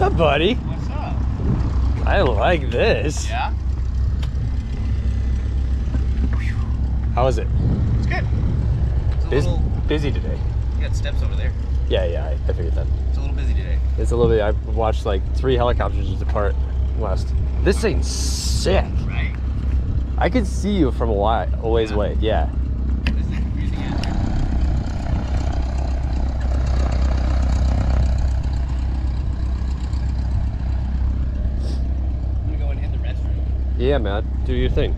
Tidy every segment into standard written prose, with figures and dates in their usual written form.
What's up, buddy? What's up? I like this. Yeah? How is it? It's good. It's a busy today. You got steps over there. Yeah, yeah, I figured that. It's a little busy today. It's a little bit. I watched like 3 helicopters just depart west. This thing's sick. Right? I could see you from a ways away, yeah. Yeah, man, do your thing.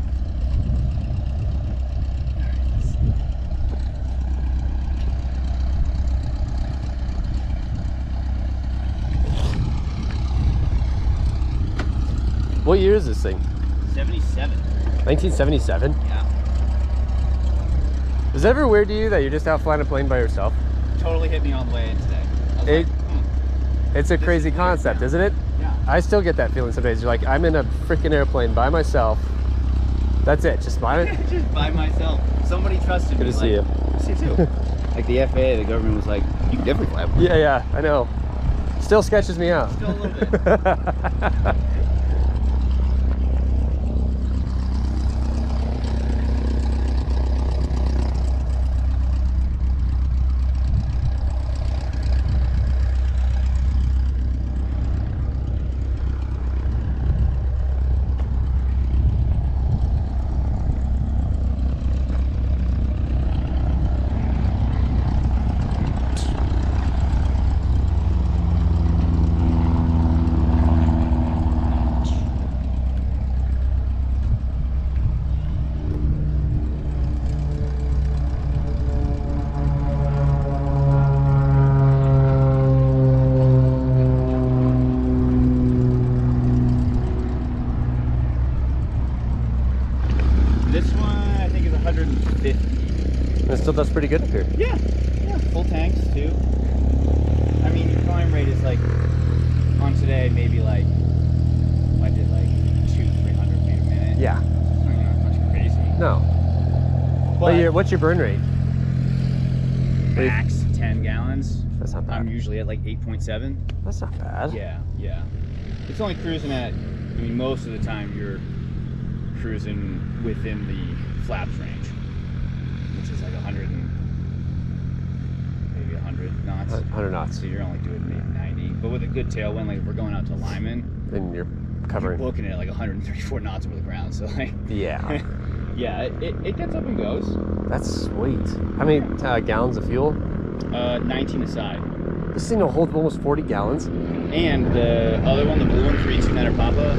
What year is this thing? 77. 1977? Yeah. Is it ever weird to you that you're just out flying a plane by yourself? Totally hit me on the way in today. It's a crazy concept, isn't it? I still get that feeling some days. You're like, I'm in a freaking airplane by myself. That's it, just by myself. Just by myself. Somebody trusted me. Good to see you. See you too. Like the FAA, the government was like, you can definitely fly. Yeah, yeah, I know. Still sketches me out. Still a little bit. That's pretty good up here. Yeah, yeah, full tanks too. I mean, your climb rate is like on today, maybe like I did like 200-300 feet a minute. Yeah, it's not much crazy. No. But what's your burn rate? Max 10 gallons. That's not bad. I'm usually at like 8.7. That's not bad. Yeah, yeah. It's only cruising at. I mean, most of the time you're cruising within the flaps range. Which is like 100 and maybe 100 knots. 100 knots. So you're only doing maybe 90. But with a good tailwind, like if we're going out to Lyman, then you're covering. You're looking at like 134 knots over the ground. So like. Yeah. Yeah, it gets up and goes. That's sweet. How many gallons of fuel? 19 a side. This thing will hold almost 40 gallons. And the other one, the blue one, 329er Papa,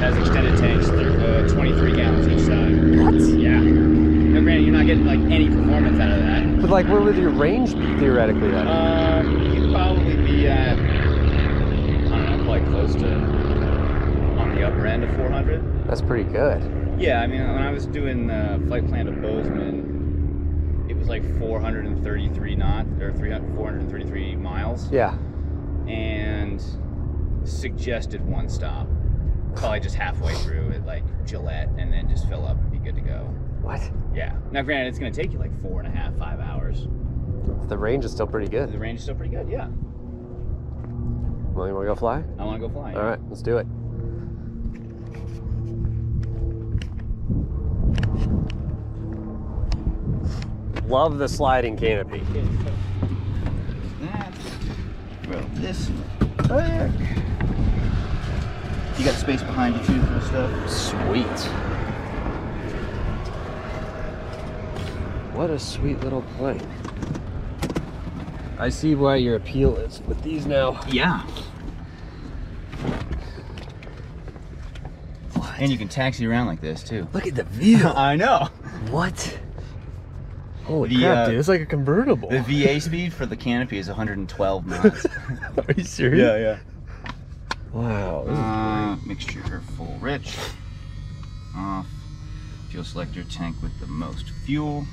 has extended tanks. They're 23 gallons each side. What? Yeah. And granted, you're not getting like any performance out of that. But like, what would your range be theoretically then? You'd probably be at, I don't know, like close to on the upper end of 400. That's pretty good. Yeah, I mean, when I was doing the flight plan to Bozeman, it was like 433 knots or 433 miles. Yeah. And suggested one stop, probably just halfway through at like Gillette, and then just fill up and be good to go. What? Yeah. Now, granted, it's going to take you like 4.5-5 hours. The range is still pretty good. The range is still pretty good, yeah. Well, you want to go fly? I want to go fly. All right, let's do it. Love the sliding canopy. Roll this back. You got space behind you too for stuff. Sweet. What a sweet little plane. I see why your appeal is with these now. Yeah. What? And you can taxi around like this too. Look at the view. I know. What? Holy crap, dude. It's like a convertible. The VA speed for the canopy is 112 knots. Are you serious? Yeah, yeah. Wow. This is great. Mixture full rich. Off. Fuel selector, tank with the most fuel.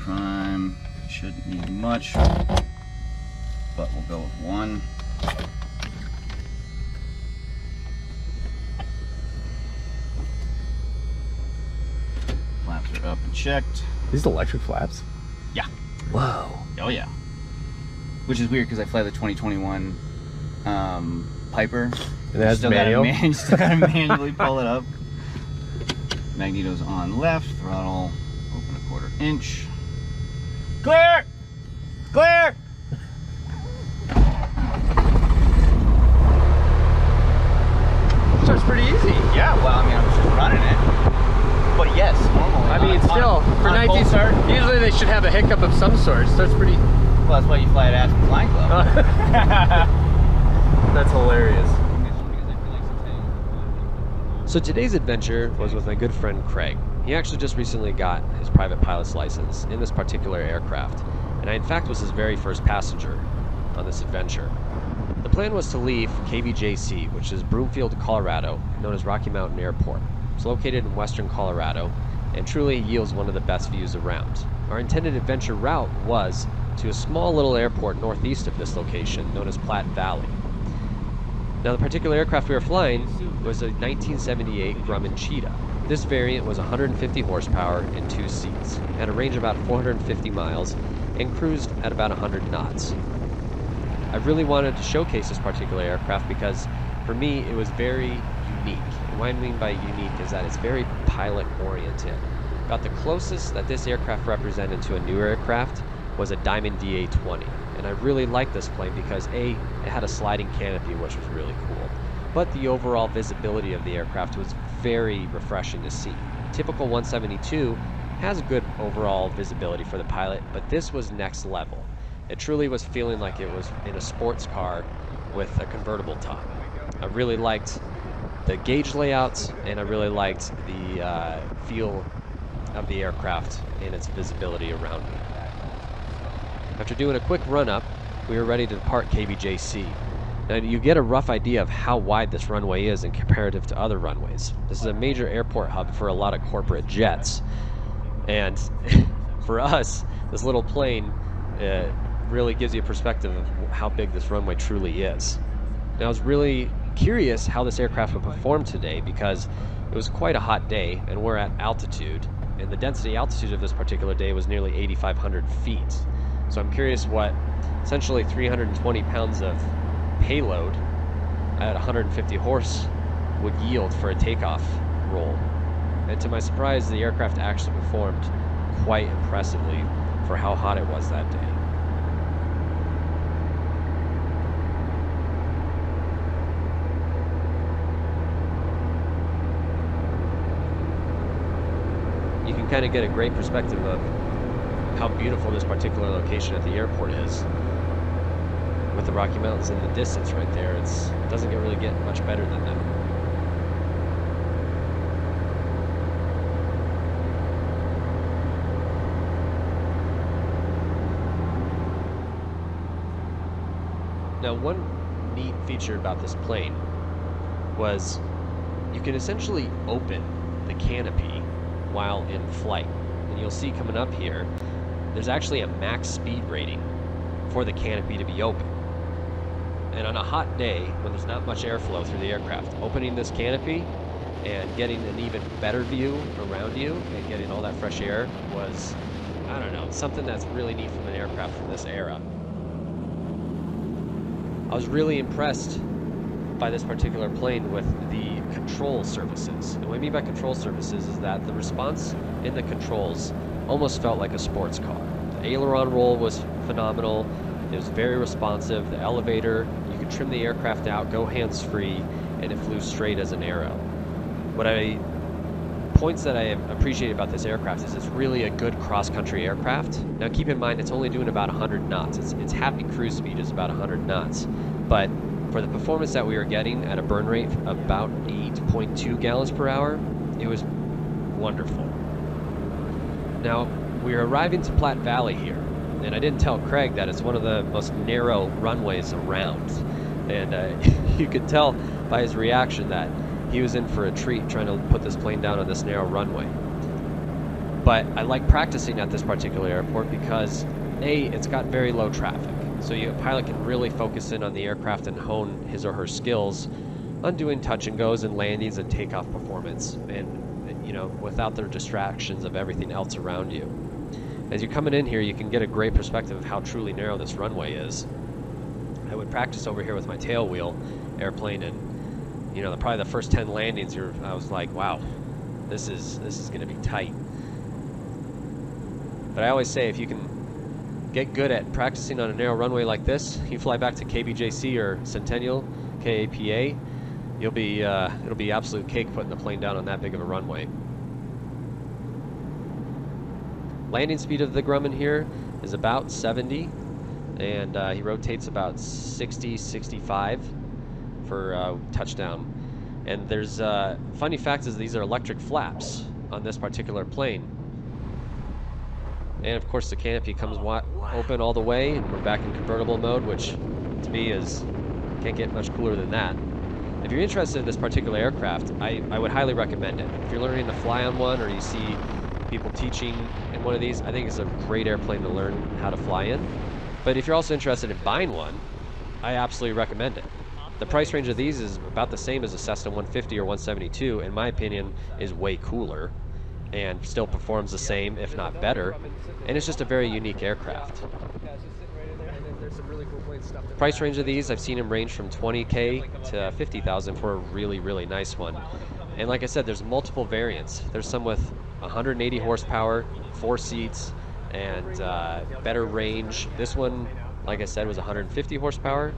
Prime shouldn't need much, but we'll go with 1. Flaps are up and checked. These electric flaps? Yeah. Whoa. Oh yeah. Which is weird because I fly the 2021 Piper. And that's still manual. Still gotta manually pull it up. Magneto's on left, throttle open a quarter inch. Clear! Clear! So it's pretty easy. Yeah, well, I mean, I was just running it. But yes, normally. I mean, still, for 19 start, usually they should have a hiccup of some sort. So that's pretty... Well, that's why you fly at Aspen Flying Club. That's hilarious. So today's adventure was with my good friend Craig. He actually just recently got his private pilot's license in this particular aircraft, and I in fact was his very first passenger on this adventure. The plan was to leave KBJC, which is Broomfield, Colorado, known as Rocky Mountain Airport. It's located in western Colorado and truly yields one of the best views around. Our intended adventure route was to a small little airport northeast of this location known as Platte Valley. Now the particular aircraft we were flying was a 1978 Grumman Cheetah. This variant was 150 horsepower and 2 seats, had a range of about 450 miles, and cruised at about 100 knots. I really wanted to showcase this particular aircraft because, for me, it was very unique. And what I mean by unique is that it's very pilot-oriented. About the closest that this aircraft represented to a new aircraft was a Diamond DA-20. And I really liked this plane because A, it had a sliding canopy, which was really cool. But the overall visibility of the aircraft was very refreshing to see. Typical 172 has a good overall visibility for the pilot, but this was next level. It truly was feeling like it was in a sports car with a convertible top. I really liked the gauge layouts, and I really liked the feel of the aircraft and its visibility around me. After doing a quick run-up, we were ready to depart KBJC. Now you get a rough idea of how wide this runway is in comparative to other runways. This is a major airport hub for a lot of corporate jets. And for us, this little plane really gives you a perspective of how big this runway truly is. Now I was really curious how this aircraft would perform today because it was quite a hot day and we're at altitude. And the density altitude of this particular day was nearly 8,500 feet. So I'm curious what essentially 320 pounds of payload at 150 horse would yield for a takeoff roll. And to my surprise, the aircraft actually performed quite impressively for how hot it was that day. You can kind of get a great perspective of how beautiful this particular location at the airport is with the Rocky Mountains in the distance right there. It doesn't really get much better than that. Now one neat feature about this plane was you can essentially open the canopy while in flight. And you'll see coming up here, there's actually a max speed rating for the canopy to be open. And on a hot day, when there's not much airflow through the aircraft, opening this canopy and getting an even better view around you and getting all that fresh air was, I don't know, something that's really neat from an aircraft from this era. I was really impressed by this particular plane with the control surfaces. And what I mean by control surfaces is that the response in the controls almost felt like a sports car. The aileron roll was phenomenal. It was very responsive. The elevator, you could trim the aircraft out, go hands-free, and it flew straight as an arrow. Points that I appreciate about this aircraft is it's really a good cross-country aircraft. Now keep in mind, it's only doing about 100 knots. Its happy cruise speed is about 100 knots. But for the performance that we were getting at a burn rate of about 8.2 gallons per hour, it was wonderful. Now, we're arriving to Platte Valley here, and I didn't tell Craig that it's one of the most narrow runways around. And you could tell by his reaction that he was in for a treat trying to put this plane down on this narrow runway. But I like practicing at this particular airport because A, it's got very low traffic. So a pilot can really focus in on the aircraft and hone his or her skills on doing touch and goes and landings and takeoff performance. And, you know, without the distractions of everything else around you. As you're coming in here, you can get a great perspective of how truly narrow this runway is. I would practice over here with my tail wheel airplane, and you know, probably the first 10 landings, I was like, wow, this is going to be tight. But I always say, if you can get good at practicing on a narrow runway like this, you fly back to KBJC or Centennial, KAPA, you'll be it'll be absolute cake putting the plane down on that big of a runway. Landing speed of the Grumman here is about 70, and he rotates about 60, 65 for touchdown. And there's funny fact is these are electric flaps on this particular plane. And of course the canopy comes open all the way, and we're back in convertible mode, which to me is, can't get much cooler than that. If you're interested in this particular aircraft, I would highly recommend it. If you're learning to fly on one, or you see people teaching in one of these, I think it's a great airplane to learn how to fly in. But if you're also interested in buying one, I absolutely recommend it. The price range of these is about the same as a Cessna 150 or 172, in my opinion, is way cooler and still performs the same, if not better. And it's just a very unique aircraft. Price range of these, I've seen them range from 20K to 50,000 for a really, really nice one. And like I said, there's multiple variants. There's some with 180 horsepower, 4 seats, and better range. This one, like I said, was 150 horsepower,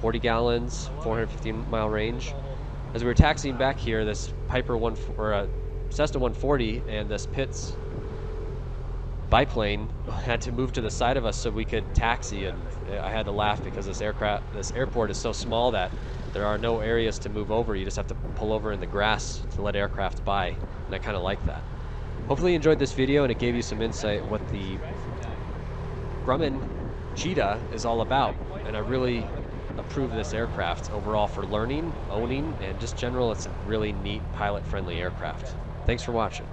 40 gallons, 415 mile range. As we were taxiing back here, this Cessna 140 and this Pitts biplane had to move to the side of us so we could taxi, and I had to laugh because this airport is so small that there are no areas to move over. You just have to pull over in the grass to let aircraft by, and I kind of like that. Hopefully you enjoyed this video and it gave you some insight what the Grumman Cheetah is all about, and I really approve this aircraft overall for learning, owning, and just general. It's a really neat, pilot-friendly aircraft. Thanks for watching.